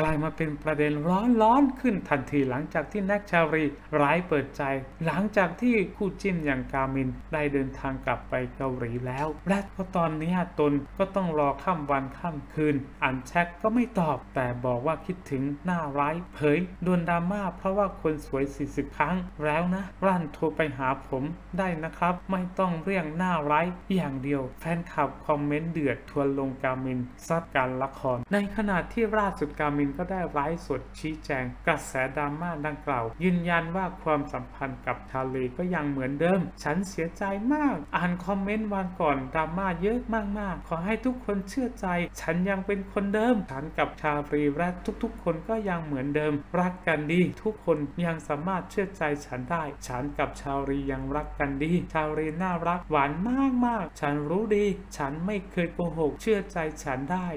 กลายมาเป็นประเด็นร้อนๆขึ้นทันทีหลังจากที่แน็กชาลีร้ายเปิดใจหลังจากที่คู่จิ้นอย่างกามินได้เดินทางกลับไปเกาหลีแล้วและก็ตอนนี้ตนก็ต้องรอข้ามวันข้ามคืนอ่านแชทก็ไม่ตอบแต่บอกว่าคิดถึงหน้าร้ายเผยโดนดราม่าเพราะว่าคนสวย40ครั้งแล้วนะรั่นโทรไปหาผมได้นะครับไม่ต้องเรียกหน้าร้ายอย่างเดียวแฟนคลับคอมเมนต์เดือดทวนลงกามินซัดการละครในขณะที่ล่าสุดกามินก็ได้ไลฟ์สดชี้แจงกระแสดราม่าดังกล่าวยืนยันว่าความสัมพันธ์กับชาลีก็ยังเหมือนเดิมฉันเสียใจมากอ่านคอมเมนต์วันก่อนดราม่าเยอะมากๆขอให้ทุกคนเชื่อใจฉันยังเป็นคนเดิมฉันกับชาลีและทุกๆคนก็ยังเหมือนเดิมรักกันดีทุกคนยังสามารถเชื่อใจฉันได้ฉันกับชาลียังรักกันดีชาลีน่ารักหวานมากๆฉันรู้ดีฉันไม่เคยโกหกเชื่อใจฉันได้